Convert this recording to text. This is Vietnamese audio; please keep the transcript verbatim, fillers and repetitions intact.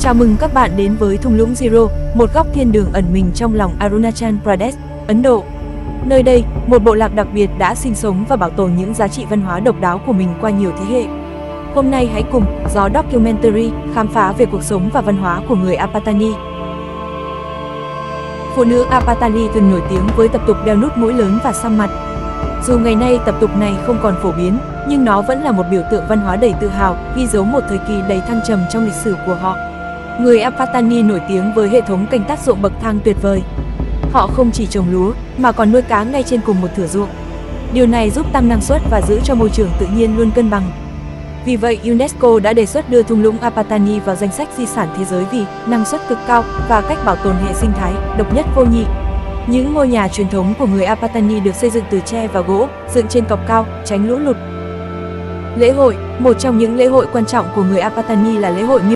Chào mừng các bạn đến với Thung Lũng Zero, một góc thiên đường ẩn mình trong lòng Arunachal Pradesh, Ấn Độ. Nơi đây, một bộ lạc đặc biệt đã sinh sống và bảo tồn những giá trị văn hóa độc đáo của mình qua nhiều thế hệ. Hôm nay hãy cùng Gió Documentary khám phá về cuộc sống và văn hóa của người Apatani. Phụ nữ Apatani từng nổi tiếng với tập tục đeo nút mũi lớn và xăm mặt. Dù ngày nay tập tục này không còn phổ biến, nhưng nó vẫn là một biểu tượng văn hóa đầy tự hào, ghi dấu một thời kỳ đầy thăng trầm trong lịch sử của họ. Người Apatani nổi tiếng với hệ thống canh tác ruộng bậc thang tuyệt vời. Họ không chỉ trồng lúa, mà còn nuôi cá ngay trên cùng một thửa ruộng. Điều này giúp tăng năng suất và giữ cho môi trường tự nhiên luôn cân bằng. Vì vậy, UNESCO đã đề xuất đưa thung lũng Apatani vào danh sách di sản thế giới vì năng suất cực cao và cách bảo tồn hệ sinh thái độc nhất vô nhị. Những ngôi nhà truyền thống của người Apatani được xây dựng từ tre và gỗ, dựng trên cọc cao, tránh lũ lụt. Lễ hội, một trong những lễ hội quan trọng của người Apatani là lễ hội